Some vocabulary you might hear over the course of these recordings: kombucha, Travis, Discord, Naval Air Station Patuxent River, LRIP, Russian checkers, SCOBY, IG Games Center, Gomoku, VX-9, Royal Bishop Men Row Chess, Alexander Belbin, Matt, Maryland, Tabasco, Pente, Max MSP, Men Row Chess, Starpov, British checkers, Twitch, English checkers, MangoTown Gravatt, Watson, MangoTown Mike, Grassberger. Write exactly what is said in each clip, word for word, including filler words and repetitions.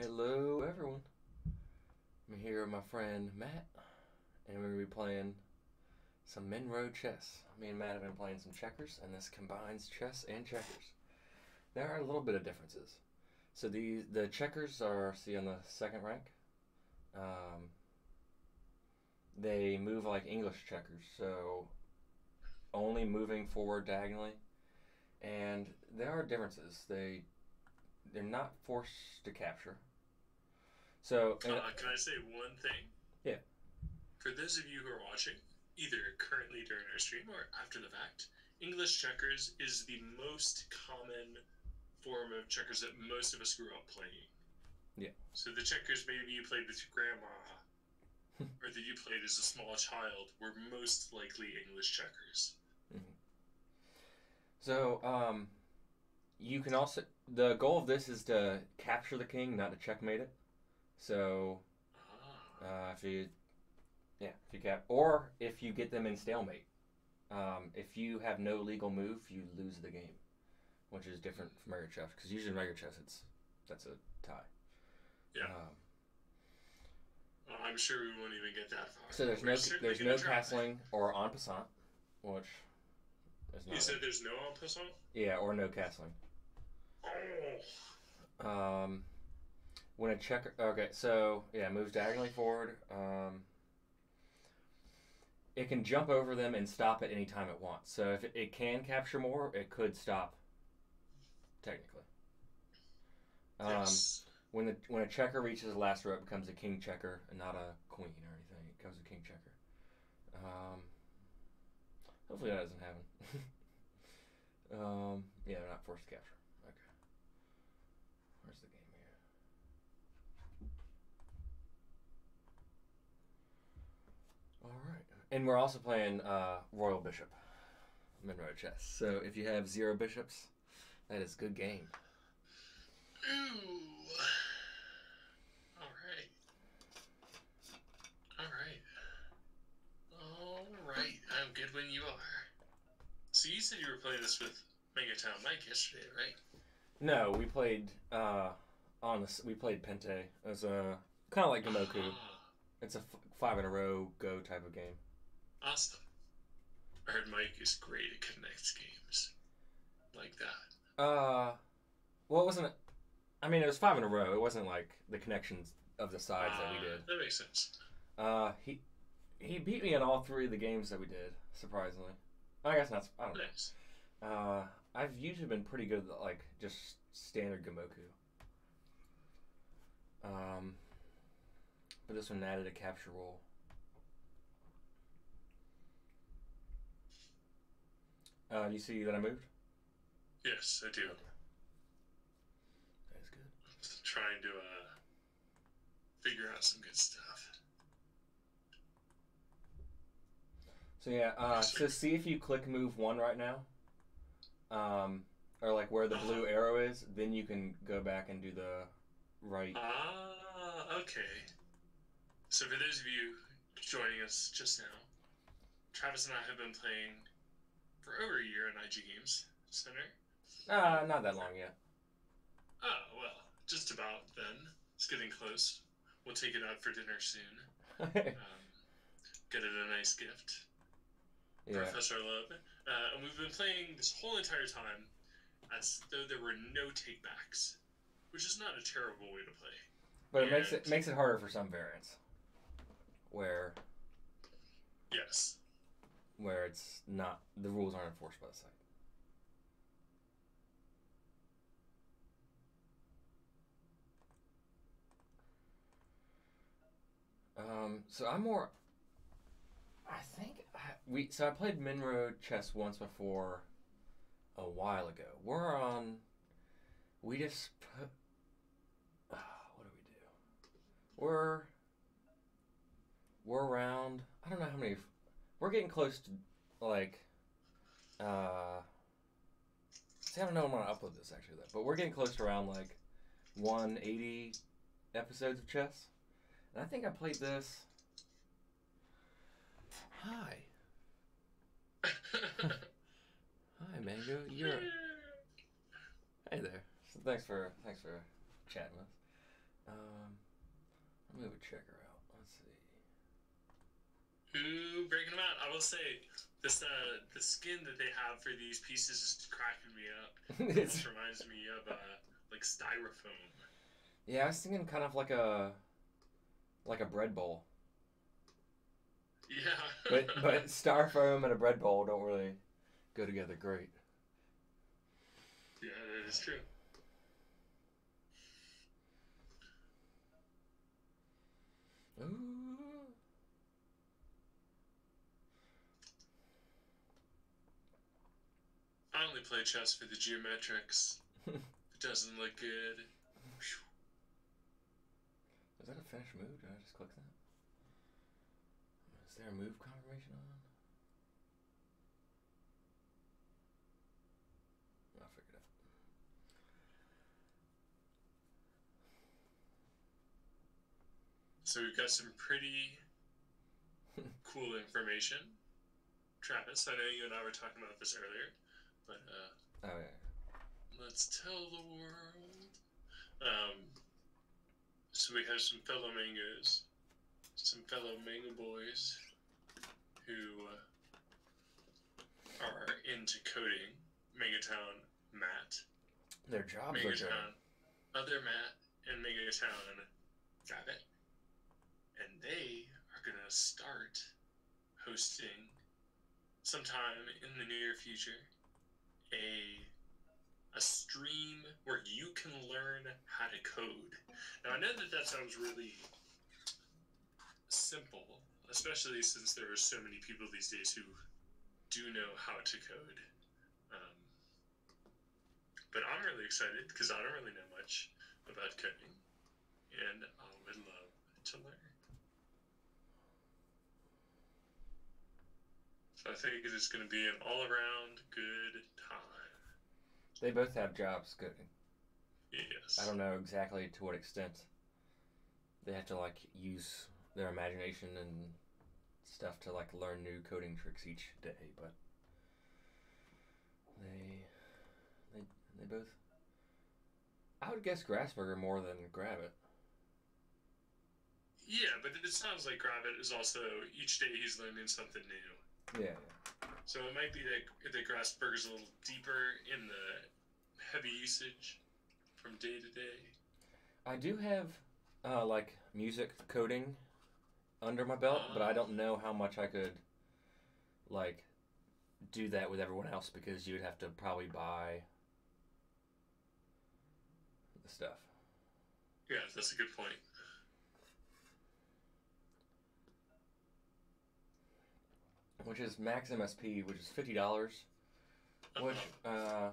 Hello everyone, I'm here with my friend Matt, and we're going to be playing some Men Row Chess. Me and Matt have been playing some checkers, and this combines chess and checkers. There are a little bit of differences. So the, the checkers are, see on the second rank, um, they move like English checkers, so only moving forward diagonally, and there are differences. They, they're not forced to capture. So, uh, can I say one thing? Yeah. For those of you who are watching, either currently during our stream or after the fact, English checkers is the most common form of checkers that most of us grew up playing. Yeah. So the checkers maybe you played with your grandma, or that you played as a small child, were most likely English checkers. Mm-hmm. So, um, you can also, the goal of this is to capture the king, not to checkmate it. So, uh, if you, yeah, if you cap, or if you get them in stalemate, um, if you have no legal move, you lose the game, which is different from regular chess, because usually in regular chess, it's, that's a tie. Yeah. Um, well, I'm sure we won't even get that far. So there's We're no, there's no castling or en passant, which is not. You said there's no en passant? Yeah, or no castling. Oh. Um... When a checker, okay, so, yeah, moves diagonally forward. Um, it can jump over them and stop at any time it wants. So if it, it can capture more, it could stop, technically. Um, yes. When the when a checker reaches the last row, it becomes a king checker and not a queen or anything. It becomes a king checker. Um, hopefully that doesn't happen. um, yeah, they're not forced to capture. Okay. Where's the game? Alright, and we're also playing uh, Royal Bishop Men Row Chess. So if you have zero bishops, that is good game. Ooh. Alright. Alright. Alright, I'm good when you are. So you said you were playing this with MangoTown Mike yesterday, right? No, we played uh, on the, we played Pente as a kind of like Gomoku. Uh-huh. It's a f five in a row go type of game. Awesome. I heard Mike is great at Connect games like that. Uh, well, it wasn't. I mean, it was five in a row. It wasn't like the connections of the sides uh, that we did. That makes sense. Uh, he he beat me in all three of the games that we did. Surprisingly, I guess not. I don't know. Nice. Uh, I've usually been pretty good at like just standard Gomoku. Um. But this one added a capture roll. Uh, you see that I moved? Yes, I do. Okay. That's good. I'm just trying to uh, figure out some good stuff. So yeah, uh, so see if you click move one right now, um, or like where the uh-huh. blue arrow is, then you can go back and do the right. Ah, uh, okay. So for those of you joining us just now, Travis and I have been playing for over a year in I G Games Center. Uh, not that long yet. Oh, well, just about then. It's getting close. We'll take it out for dinner soon. um, get it a nice gift. Yeah. Professor Love. Uh, and we've been playing this whole entire time as though there were no takebacks, which is not a terrible way to play. But it and makes it makes it harder for some variants. Where yes, where it's not, the rules aren't enforced by the site. Um, so I'm more. I think I, we so I played Men Row Chess once before, a while ago. We're on. We just put. Uh, what do we do? We're. We're around, I don't know how many, we're getting close to, like, uh, see, I don't know when I'm going to upload this, actually, though, but we're getting close to around, like, one eighty episodes of chess, and I think I played this, hi, hi, Mango, you're, hey there, so thanks for, thanks for chatting with us, Um, I'll move a checker out. Let's see. Ooh, breaking them out. I will say, this uh, the skin that they have for these pieces is cracking me up. It almost reminds me of, uh, like, styrofoam. Yeah, I was thinking kind of like a, like a bread bowl. Yeah. but, but styrofoam and a bread bowl don't really go together great. Yeah, that is true. Ooh. I only play chess for the geometrics. It doesn't look good. Is that a finished move? Did I just click that? Is there a move confirmation on? I'll figure it out. So we've got some pretty cool information. Travis, I know you and I were talking about this earlier, but uh, oh, yeah. Let's tell the world. Um, so we have some fellow mangoes, some fellow mango boys who uh, are into coding. MangoTown Matt. Their jobs are MangoTown Other Matt and MangoTown Gravatt. And they are going to start hosting sometime in the near future a a stream where you can learn how to code. Now, I know that that sounds really simple, especially since there are so many people these days who do know how to code. Um, but I'm really excited because I don't really know much about coding, and I would love to learn. So I think it's going to be an all-around good time. They both have jobs coding. Yes. I don't know exactly to what extent they have to like use their imagination and stuff to like learn new coding tricks each day, but They, they, they both. I would guess Grassberger more than Gravatt. Yeah, but it sounds like Gravatt is also each day he's learning something new. Yeah. yeah. So it might be that that Grassberger's a little deeper in the heavy usage from day to day. I do have uh, like music coding under my belt, um, but I don't know how much I could like. do that with everyone else, because you would have to probably buy the stuff. Yeah, that's a good point. Which is Max M S P, which is fifty dollars, which uh,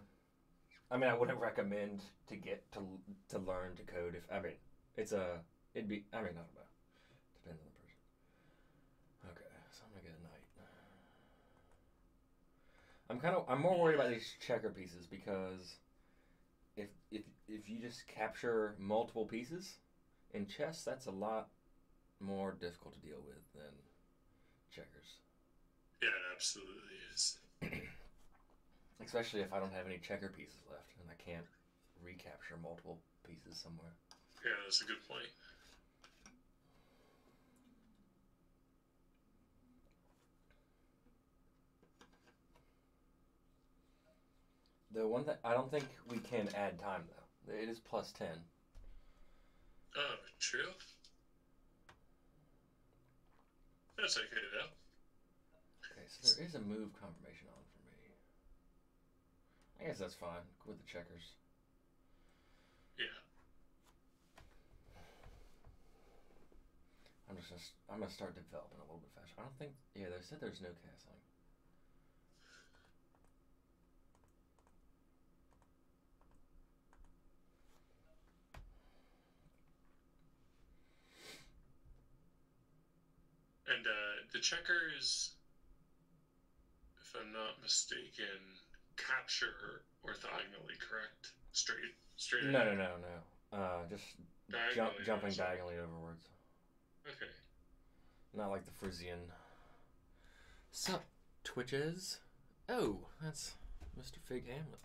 I mean I wouldn't recommend to get to to learn to code. If I mean it's a it'd be I mean I don't know, depends on the person. Okay, so I'm gonna get a knight. I'm kind of I'm more worried about these checker pieces, because if if if you just capture multiple pieces in chess, that's a lot more difficult to deal with than checkers. Yeah, it absolutely is. Especially if I don't have any checker pieces left and I can't recapture multiple pieces somewhere. Yeah, that's a good point. The one that I don't think we can add time, though. It is plus ten. Oh, true. That's okay, though. Okay, so there is a move confirmation on for me. I guess that's fine with the checkers. Yeah. I'm just gonna, I'm gonna start developing a little bit faster. I don't think. Yeah, they said there's no castling. And uh, the checkers, if I'm not mistaken, capture orthogonally, correct? Straight, straight. No, ahead. no, no, no. Uh, just diagonally jump, jumping diagonally overwards. Okay. Not like the Frisian. Sup, Twitches? Oh, that's Mister Fig Hamlet.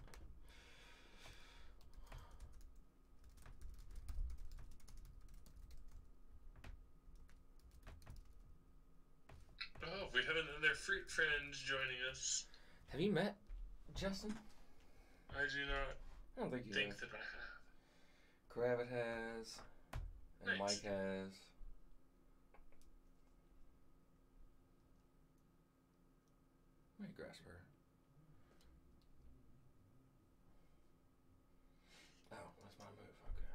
fruit friend joining us. Have you met Justin? I do not. I don't think you think have. that I have. Gravatt has, and nice. Mike has. Wait, Grassberger. Oh, that's my move. Okay.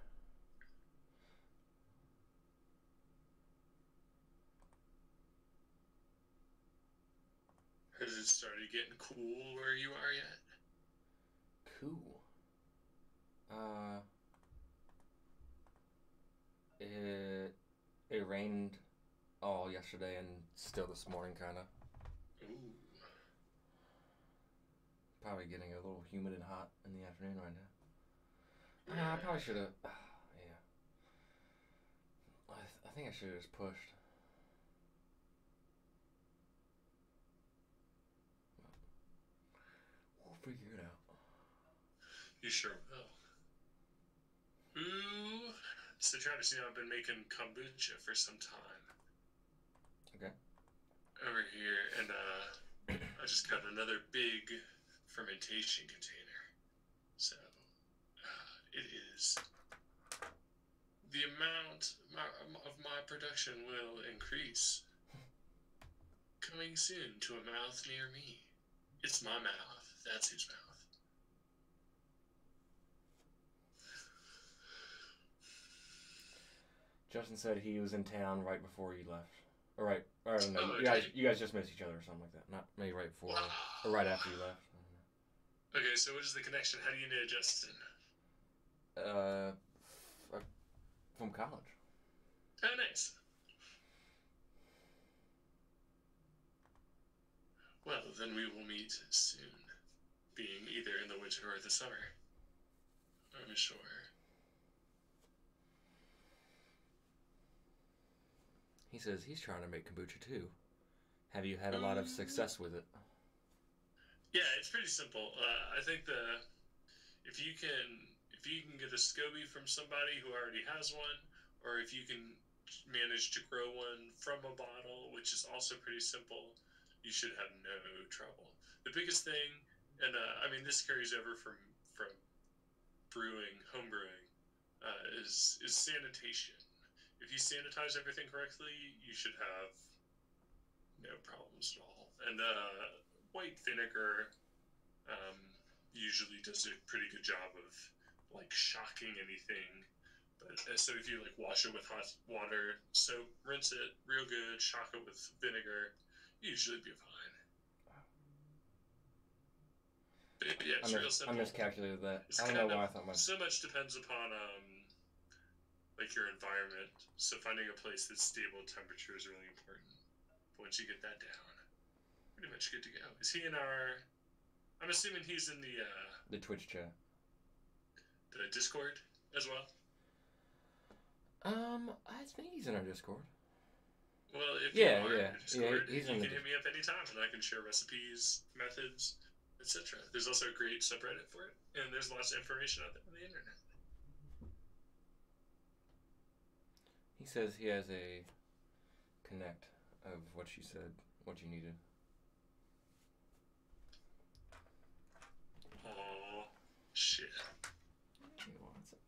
Has it started getting cool where you are yet? Cool. Uh. It it rained all yesterday and still this morning, kind of. Ooh. Probably getting a little humid and hot in the afternoon right now. Yeah. Uh, I probably should have. Uh, yeah. I th I think I should have just pushed. We'll figure it out. You sure will. Ooh. So Travis, you know, I've been making kombucha for some time. Okay. Over here, and uh, I just got another big fermentation container. So uh, it is. The amount my, of my production will increase. Coming soon to a mouth near me. It's my mouth. That's his mouth. Justin said he was in town right before you left. Or right, I don't know. Oh, okay. you, guys, you guys just missed each other or something like that. Not maybe right before wow. or right after you left. I don't know. Okay, so what is the connection? How do you know Justin? Uh, from college. Oh, nice. Well, then we will meet soon, being either in the winter or the summer. I'm sure. He says he's trying to make kombucha too. Have you had a lot of success with it? Yeah, it's pretty simple. Uh, I think the if you can if you can get a SCOBY from somebody who already has one, or if you can manage to grow one from a bottle, which is also pretty simple, you should have no trouble. The biggest thing, and uh, I mean this carries over from from brewing, home brewing, uh, is is sanitation. If you sanitize everything correctly, you should have no problems at all. And uh, white vinegar um, usually does a pretty good job of like shocking anything. But so if you like wash it with hot water, so rinse it real good, shock it with vinegar, you usually be fine. But yeah, it's I'm real simple. I miscalculated that. It's I don't know why I thought much. So much depends upon. Um, Like your environment, so finding a place that's stable temperature is really important. But once you get that down, pretty much good to go. Is he in our? I'm assuming he's in the uh, the Twitch chat, the Discord as well. Um, I think he's in our Discord. Well, if yeah, you are yeah. in our Discord, yeah, he's you in can hit me up anytime, and I can share recipes, methods, et cetera. There's also a great subreddit for it, and there's lots of information out there on the internet. He says he has a connect of what you said, what you needed. Oh, shit. He wants it.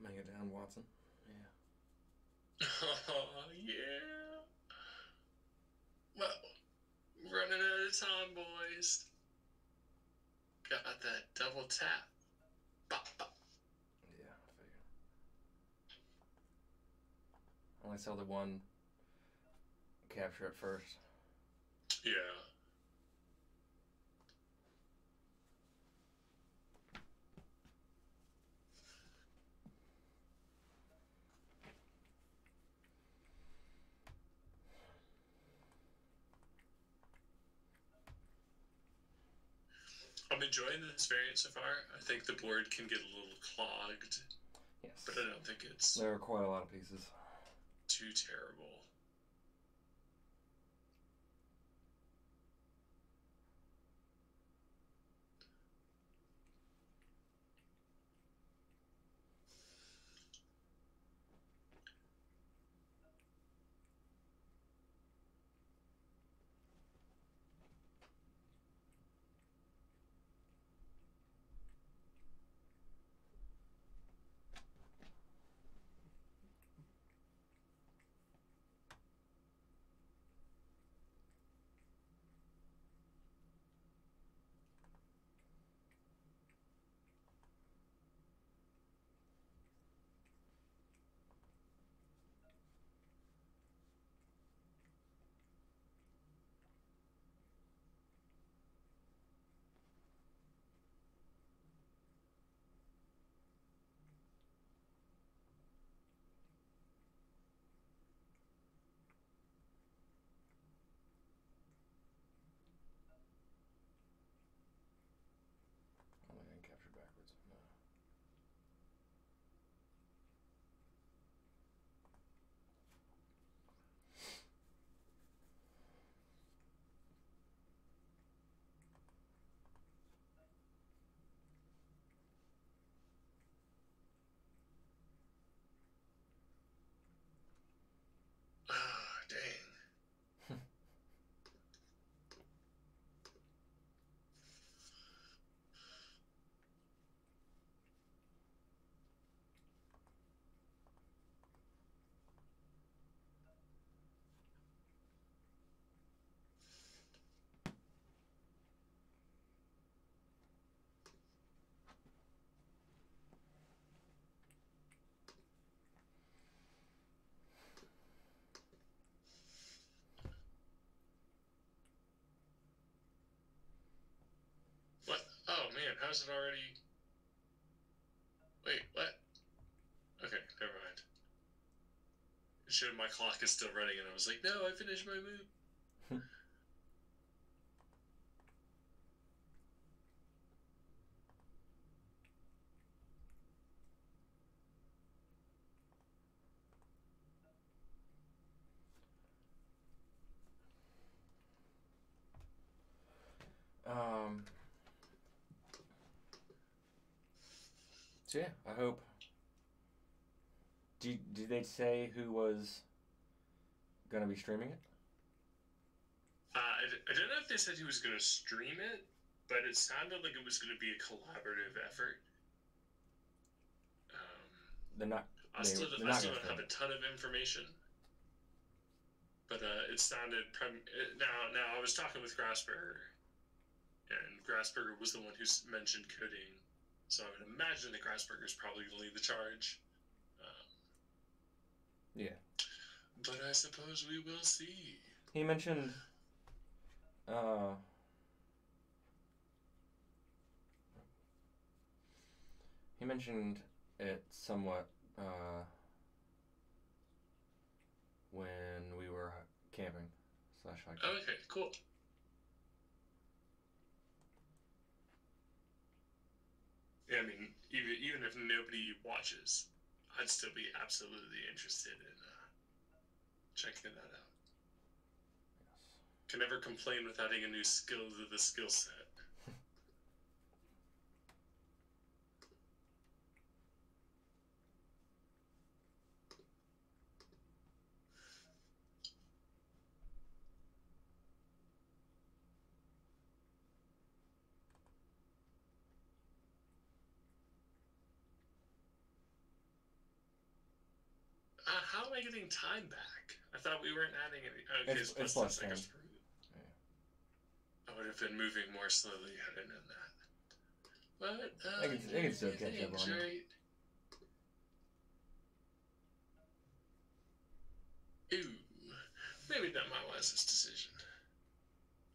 MangoTown Watson. Yeah. Oh, yeah. Well, running out of time, boys. Got that double tap. Bop, bop. Yeah, I figured. only sell the one capture at first. Yeah. I'm enjoying this variant so far. I think the board can get a little clogged. Yes. But I don't think it's... There are quite a lot of pieces. Too terrible. Man, how's it already? Wait, what? Okay, never mind. It showed my clock is still running, and I was like, no, I finished my move. um... So yeah, I hope. Did, did they say who was going to be streaming it? Uh, I, I don't know if they said who was going to stream it, but it sounded like it was going to be a collaborative effort. Um, they're not. I still, they're I still not don't have it. a ton of information, but uh, it sounded. Prim- now, now I was talking with Grassberger, and Grassberger was the one who mentioned coding. So I would imagine that Grassberger's probably going to lead the charge. Um, yeah. But I suppose we will see. He mentioned... Uh, he mentioned it somewhat uh, when we were camping. Slash hiking. Oh, okay, cool. I mean, even even if nobody watches, I'd still be absolutely interested in uh, checking that out. Yes. Can never complain with adding a new skill to the skill set. Getting time back. I thought we weren't adding any. Okay, it's, it's plus ten seconds. Yeah. I would have been moving more slowly had I known that. But uh, I can, I can still catch up on it. Ooh, maybe not my wisest decision.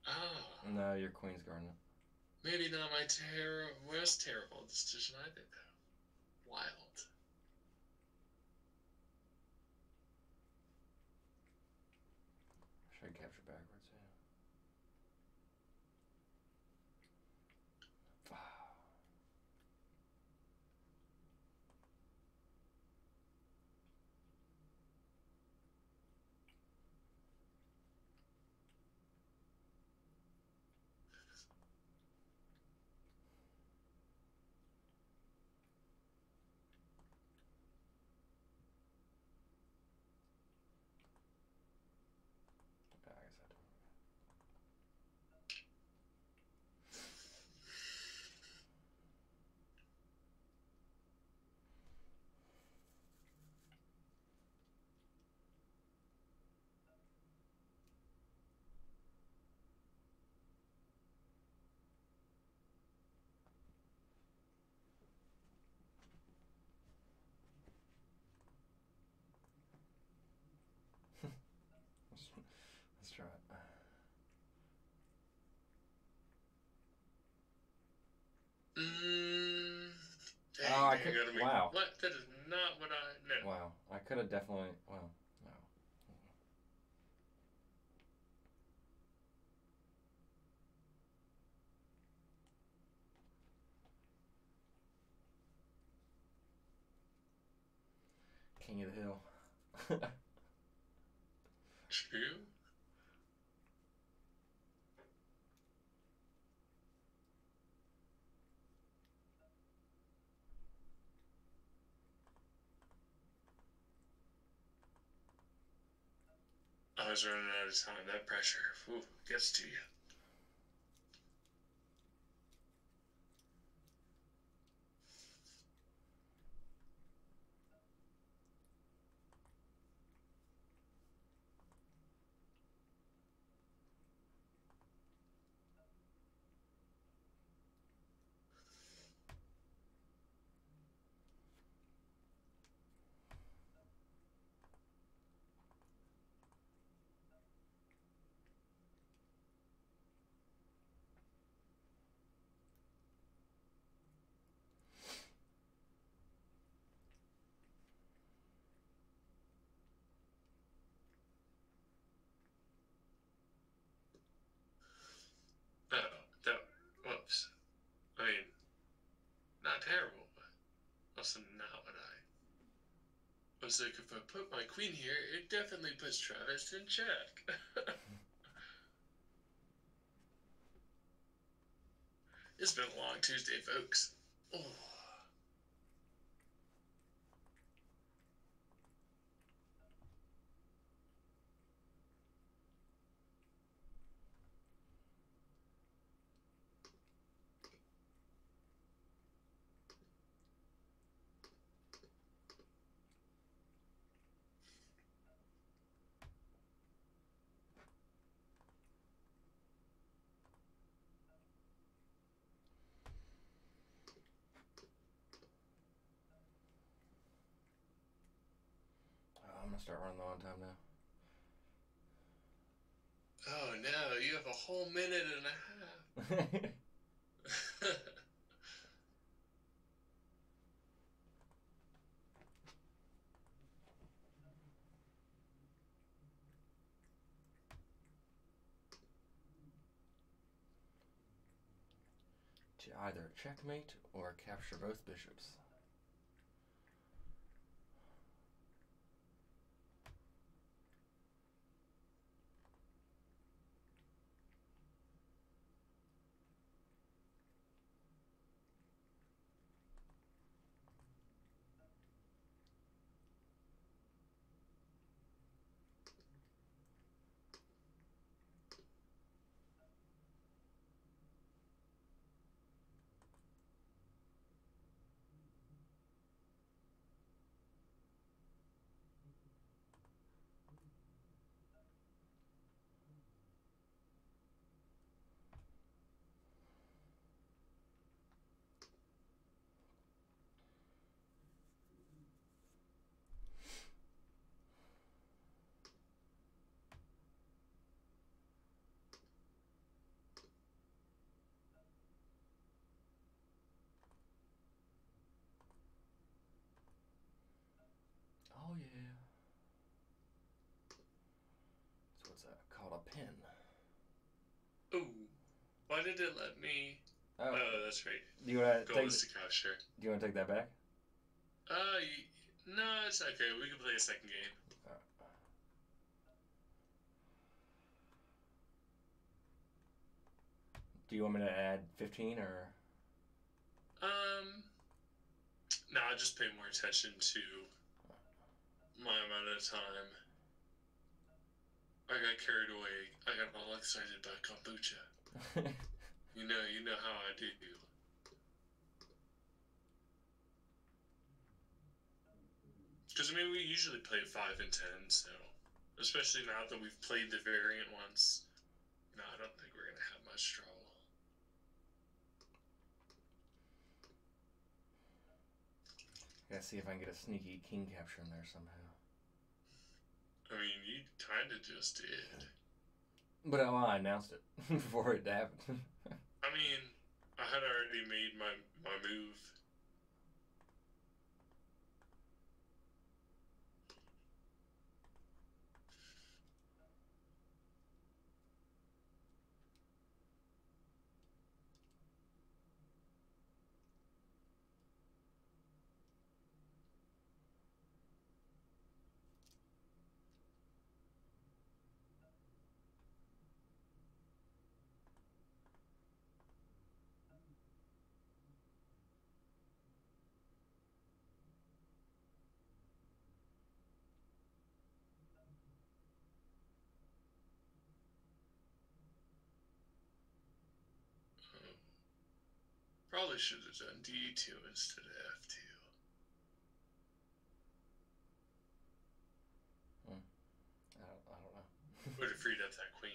Oh. No, your queen's guarding. Maybe not my ter worst terrible decision I did, though. Wild. I should capture backwards, yeah. Let's try it. Mm, dang, oh, I could, wow. What? That is not what I... No. Wow. I could have definitely... Well, no. King of the Hill. True. I was running out of time. That pressure, ooh, gets to you. I mean, not terrible, but also not what I was like. If I put my queen here, it definitely puts Travis in check. It's been a long Tuesday, folks. Oh. Start running low on time now. Oh no, you have a whole minute and a half. To either checkmate or capture both bishops. What's that? Caught a pin. Ooh. Why did it let me... Oh, oh that's right. Do you want to take... The... capture. Do you want to take that back? Uh, no, it's okay. We can play a second game. Right. Do you want me to add fifteen or... Um... No, I just pay more attention to my amount of time. I got carried away. I got all excited by kombucha. You know, you know how I do. Because, I mean, we usually play five and ten, so... Especially now that we've played the variant once. You know, I don't think we're going to have much trouble. I gotta see if I can get a sneaky king capture in there somehow. I mean, you kinda just did. But well, I announced it before it happened. I mean, I had already made my, my move. Probably should have done D two instead of F two. Hmm. I don't, I don't know. Would have freed up that queen.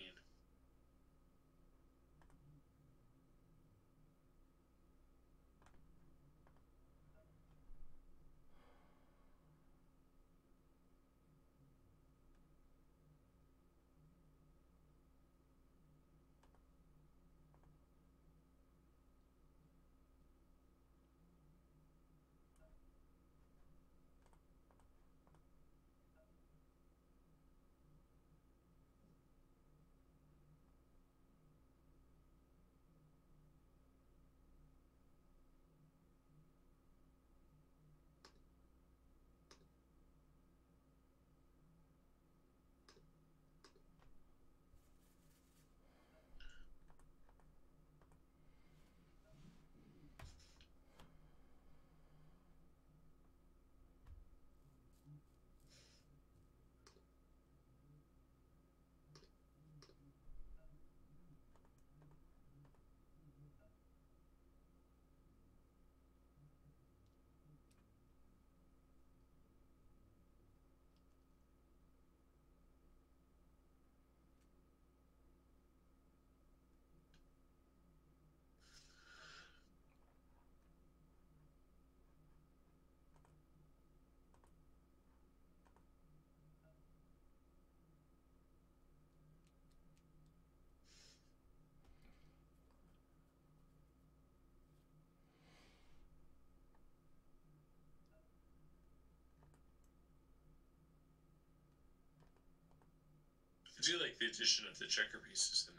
I do like the addition of the checker pieces in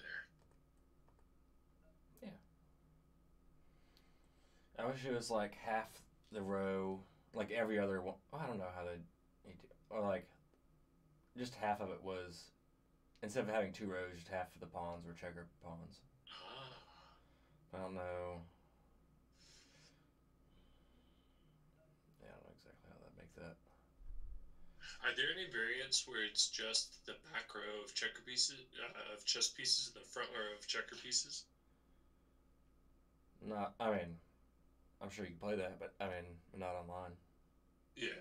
there. Yeah. I wish it was like half the row, like every other one. I don't know how they do, or like just half of it was, instead of having two rows, just half of the pawns were checker pawns. Ah. I don't know. Yeah, I don't know exactly how that makes that. Are there any variants where it's just the back row of checker pieces, uh, of chess pieces, and the front row of checker pieces? No, I mean, I'm sure you can play that, but I mean, not online. Yeah, yeah.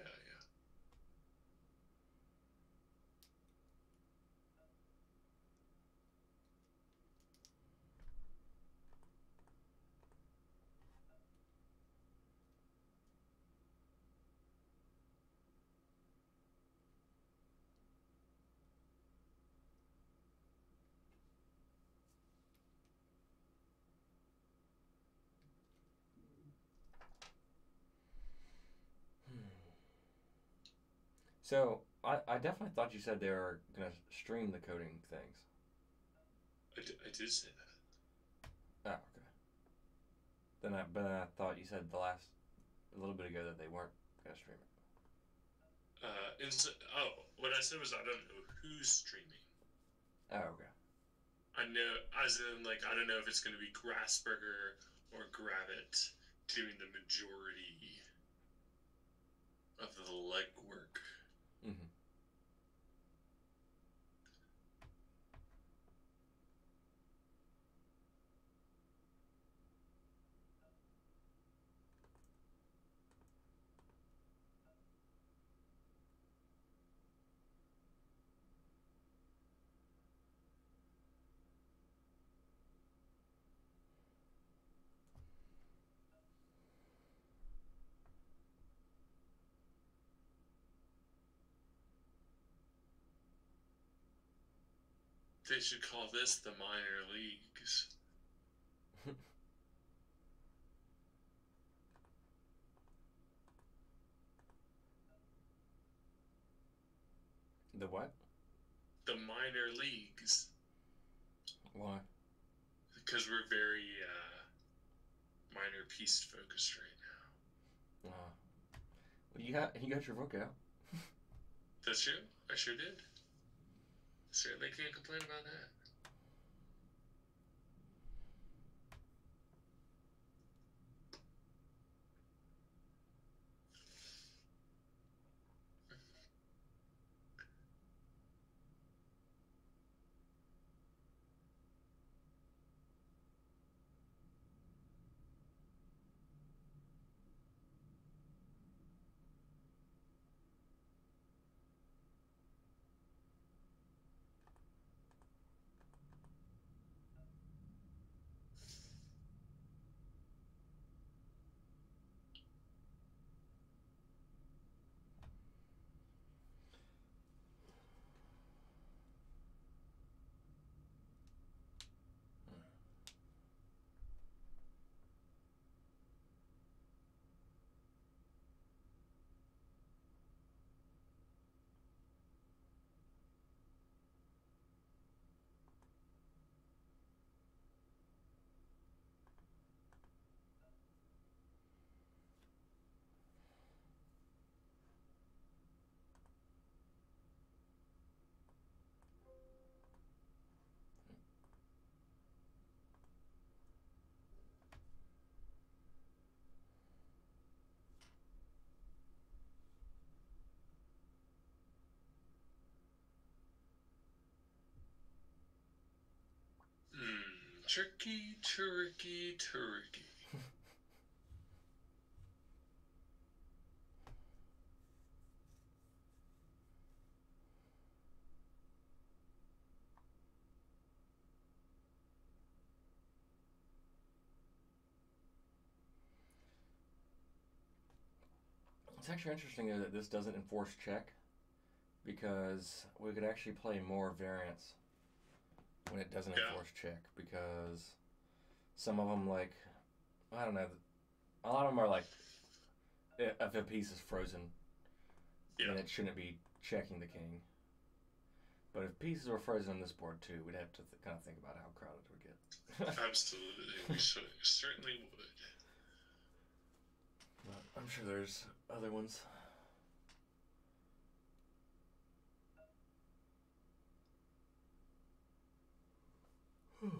So I, I definitely thought you said they were going to stream the coding things. I, d I did say that. Oh, okay. Then I, but then I thought you said the last, a little bit ago that they weren't going to stream it. Uh, and so, oh, what I said was I don't know who's streaming. Oh, okay. I know, as in, like, I don't know if it's going to be Grassberger or Gravatt doing the majority of the legwork. Mm-hmm. They should call this the minor leagues. The what? The minor leagues. Why? Because we're very uh, minor piece focused right now. Uh, well, you got you got your book out. That's true. I sure did. Certainly can't complain about that. Turkey, turkey, turkey. It's actually interesting though that this doesn't enforce check, because we could actually play more variants when it doesn't enforce yeah. check, because some of them, like, I don't know, a lot of them are like, if a piece is frozen, yeah. then it shouldn't be checking the king. But if pieces were frozen on this board too, we'd have to th kind of think about how crowded we get. Absolutely, we should, certainly would. But I'm sure there's other ones. Whew.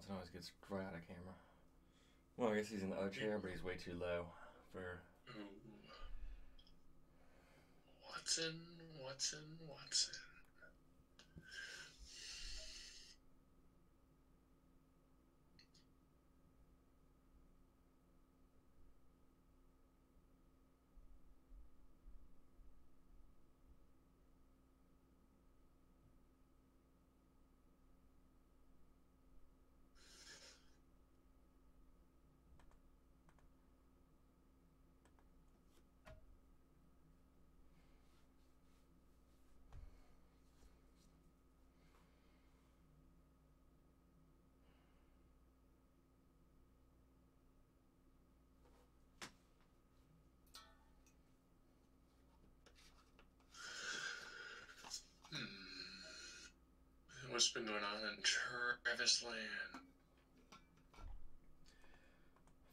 Watson always gets right out of camera. Well, I guess he's in the other chair, but he's way too low for... Watson, Watson, Watson. What's been going on in Travis land?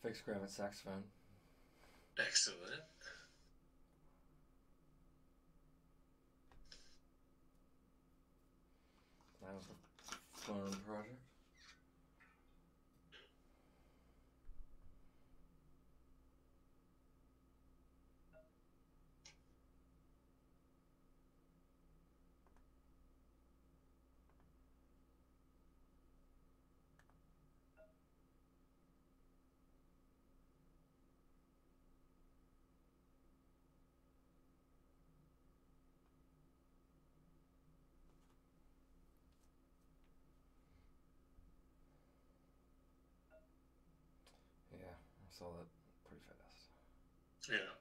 Fixed Gravatt saxophone. Excellent. That was a fun project. I saw that pretty fast. Yeah.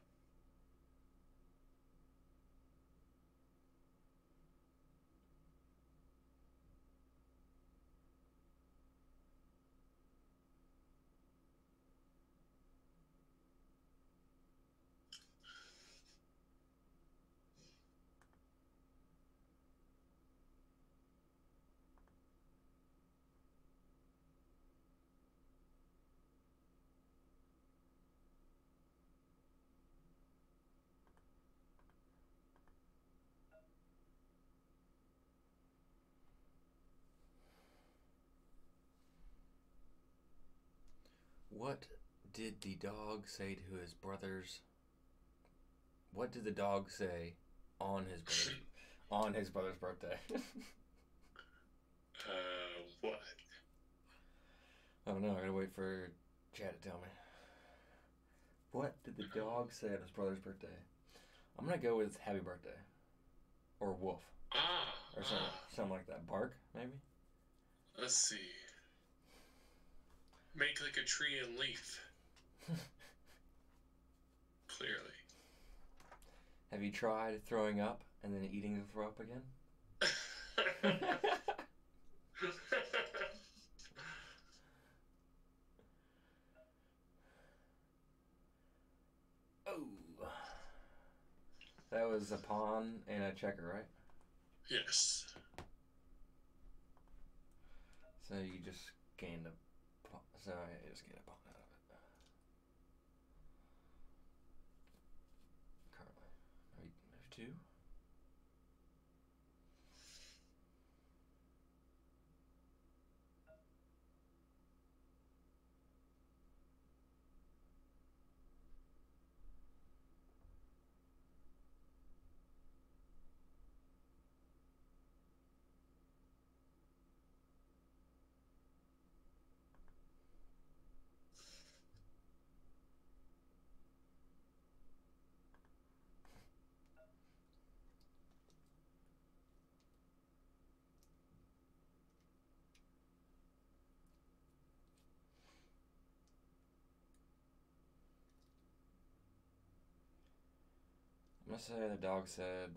What did the dog say to his brothers? What did the dog say on his brother, on his brother's birthday? uh, what? I don't know. I gotta wait for Chad to tell me. What did the dog say on his brother's birthday? I'm gonna go with happy birthday, or wolf, ah, or something, ah. something like that. Bark, maybe. Let's see. Make like a tree and leaf. Clearly. Have you tried throwing up and then eating the throw up again? Oh. That was a pawn and a checker, right? Yes. So you just scanned a So I just get a pawn out of it. Currently, maybe two. I'm gonna say the dog said.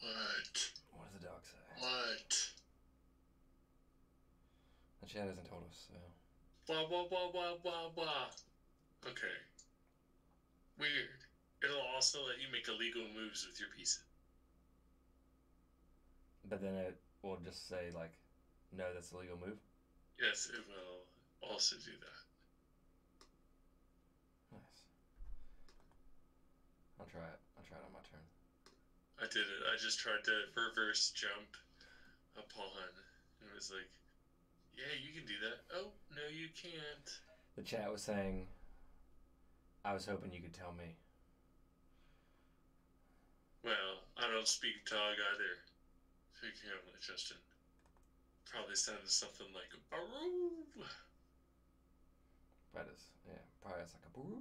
What? What does the dog say? What? The chat hasn't told us, so. Wah, wah, wah, wah, wah, wah. Okay. Weird. It'll also let you make illegal moves with your pieces. But then it will just say, like, no, that's a legal move? Yes, it will also do that. Nice. I'll try it. Tried on my turn. I did it. I just tried to reverse jump a pawn and it was like, yeah, you can do that. Oh, no, you can't. The chat was saying, I was hoping you could tell me. Well, I don't speak Tog either. Speaking of like Justin, probably sounded something like a baroo. That is, yeah, probably it's like a baroo.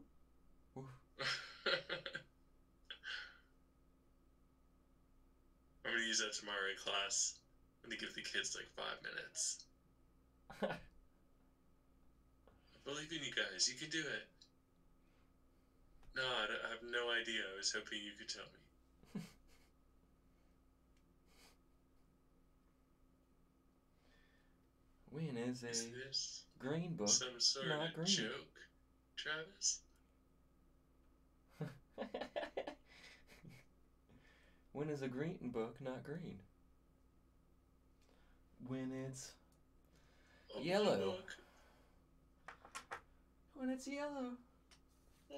I'm gonna use that tomorrow in class. I'm gonna give the kids like five minutes. I believe in you guys. You can do it. No, I, don't, I have no idea. I was hoping you could tell me. When is a is this green book some sort not of green? Joke, Travis? When is a green book not green? When it's a yellow. When it's yellow. Ah.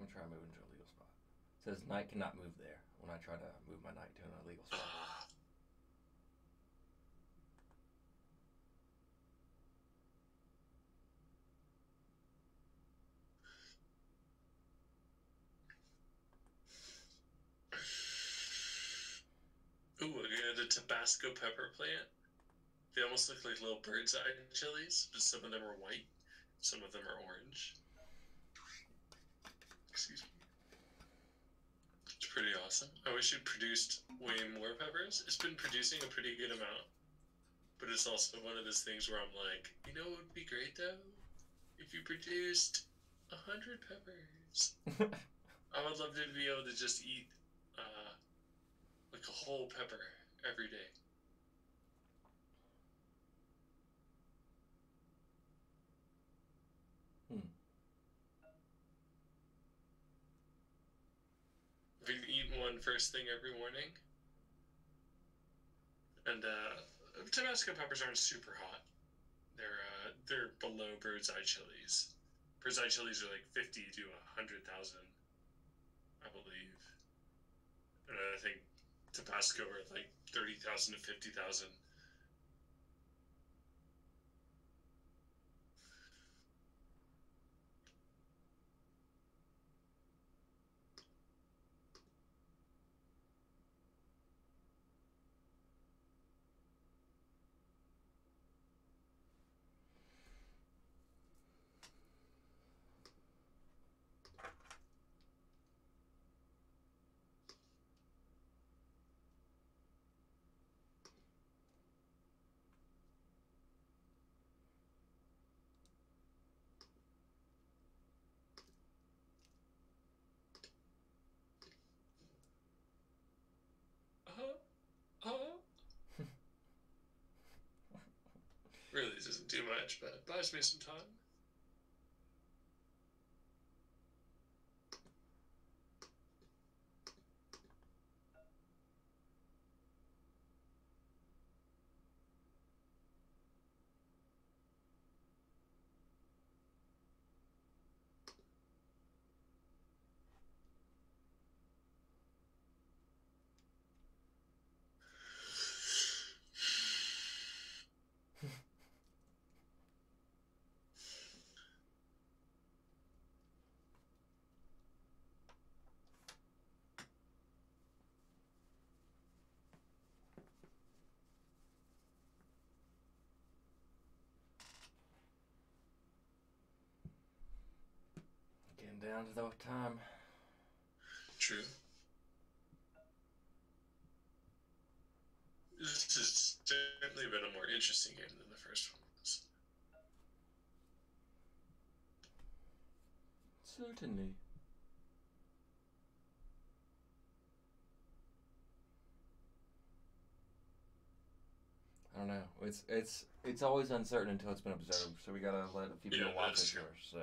I'm gonna try moving to a legal spot. It says knight cannot move there when I try to move my knight to an illegal spot. Ah. Ooh, I got a Tabasco pepper plant. They almost look like little bird's eye chilies, but some of them are white, some of them are orange. Excuse me. It's pretty awesome. I wish it produced way more peppers. It's been producing a pretty good amount, but it's also one of those things where I'm like, you know what would be great though? If you produced a hundred peppers. I would love to be able to just eat uh, like a whole pepper every day. Hmm. If you eat one first thing every morning, and uh, Tabasco peppers aren't super hot. They're uh, they're below bird's eye chilies. Bird's eye chilies are like fifty to a hundred thousand, I believe. And I think Tabasco are like thirty thousand to fifty thousand. Really doesn't do much, but it buys me some time. Down to the time. True. This has definitely been a more interesting game than the first one was. Certainly. I don't know. It's it's it's always uncertain until it's been observed. So we gotta let a few yeah, people watch it first. So.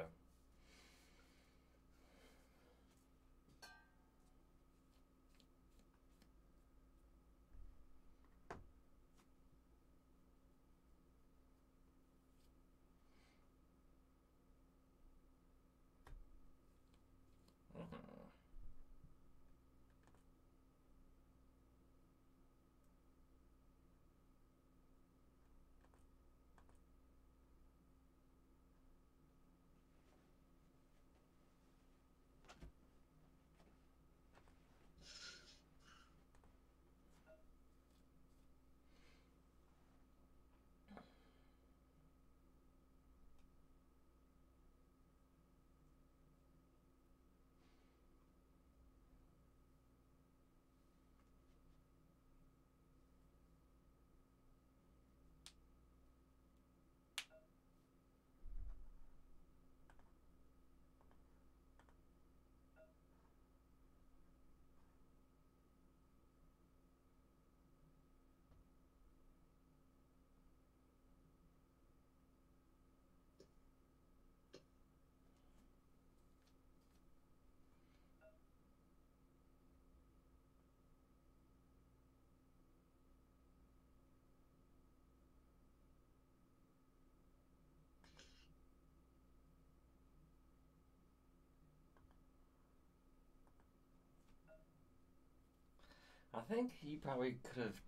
I think he probably could have,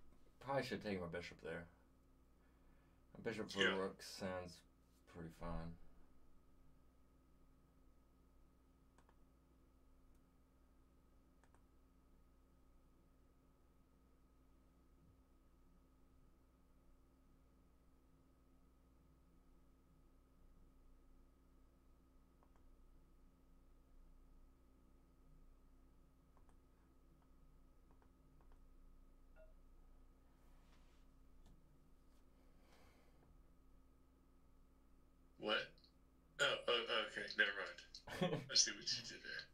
probably should have taken my bishop there. A bishop for yeah. rook sounds pretty fine. I see what you did there.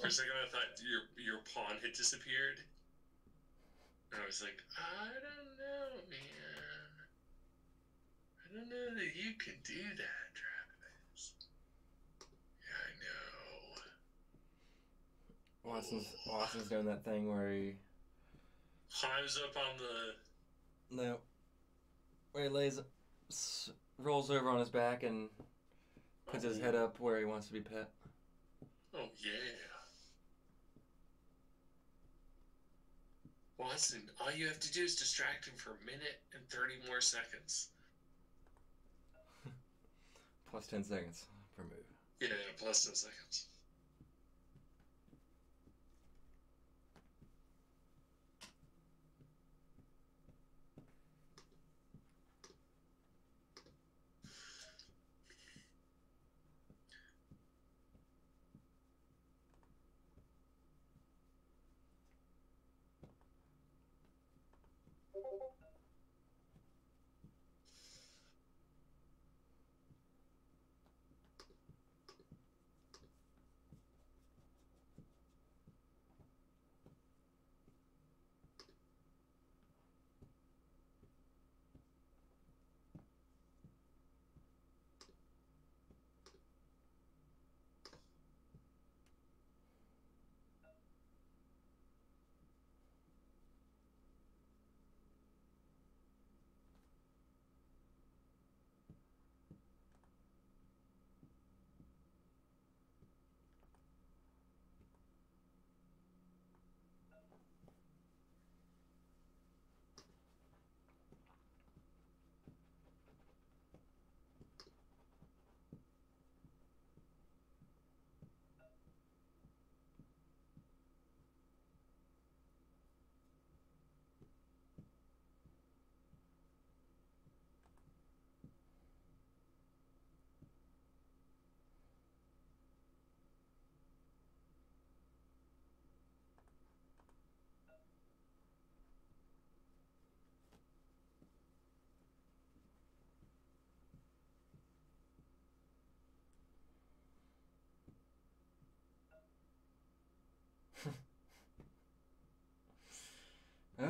For a second, I thought your your pawn had disappeared, and I was like, I don't know, man. I don't know that you can do that, Travis. Yeah, I know. Watson's oh. Watson's doing that thing where he climbs up on the no, where he lays, rolls over on his back and puts oh. his head up where he wants to be pet. Oh, yeah. Watson, all you have to do is distract him for a minute and thirty more seconds. Plus ten seconds per move. Yeah, plus ten seconds. Uh.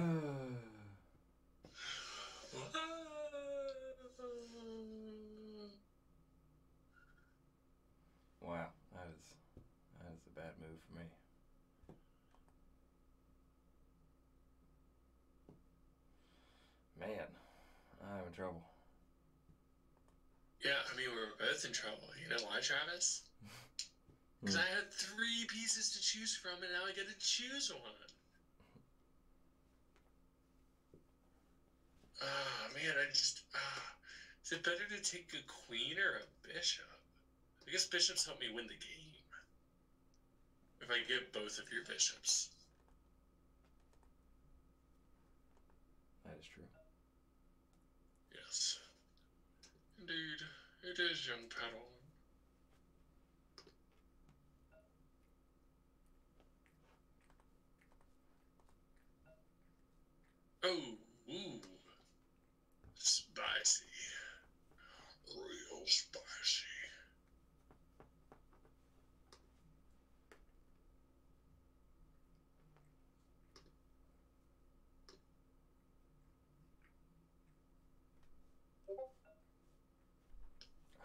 Wow, that is that is a bad move for me. Man, I'm in trouble. Yeah, I mean, we were both in trouble. You know why, Travis? Because I had three pieces to choose from, and now I get to choose one. Ah, oh, man, I just... Oh. Is it better to take a queen or a bishop? I guess bishops help me win the game. If I get both of your bishops. That is true. Yes. Indeed. It is, young Petal. Oh, ooh. Spicy. Real spicy.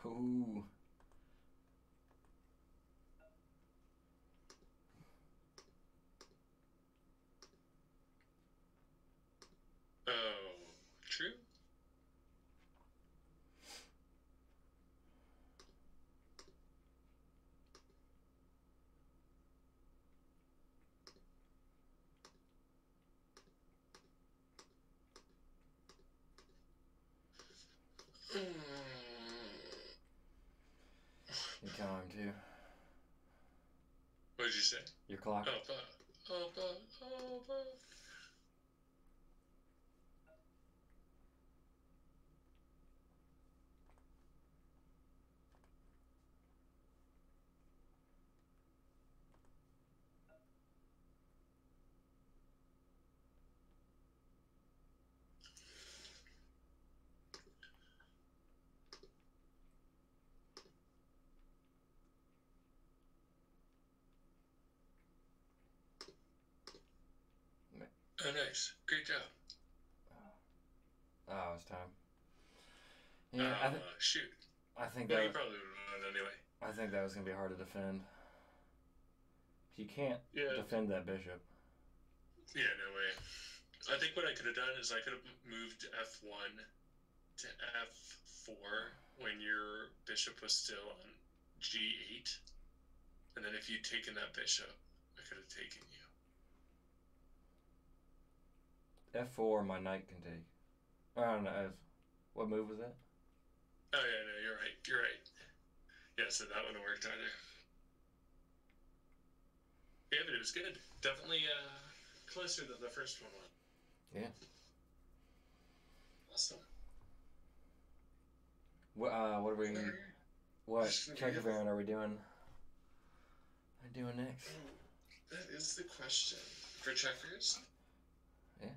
Ooh. Oh, true. did you say? Your clock. Oh, fuck. Oh, fuck. Oh, fuck. Oh, nice. Great job. Oh, it's time. Yeah, oh, I th uh, shoot. I think well, that you probably would have won anyway. I think that was going to be hard to defend. You can't yeah. defend that bishop. Yeah, no way. I think what I could have done is I could have moved f one to f four when your bishop was still on g eight. And then if you'd taken that bishop, I could have taken you. f four, my knight can take. I don't know. What move was that? Oh, yeah, no, you're right. You're right. Yeah, so that wouldn't have worked either. Yeah, but it was good. Definitely uh, closer than the first one was. Yeah. Awesome. What, uh, what are we... What checker variant are we doing? What are we doing next? That is the question. For checkers... Yeah,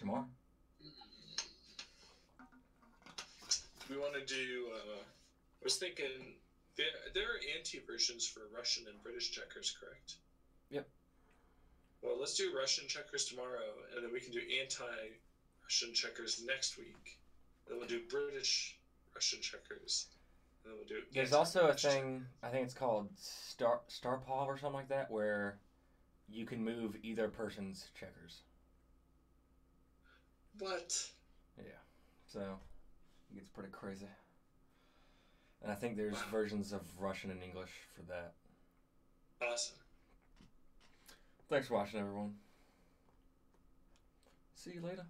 tomorrow. We want to do, uh, I was thinking, there, there are anti versions for Russian and British checkers, correct? Yep. Well, let's do Russian checkers tomorrow, and then we can do anti-Russian checkers next week. Then we'll do British Russian checkers, and then we'll do... There's also a thing, I think it's called Star Starpov or something like that, where you can move either person's checkers. What? Yeah. So, it gets pretty crazy. And I think there's wow. versions of Russian and English for that. Awesome. Thanks for watching, everyone. See you later.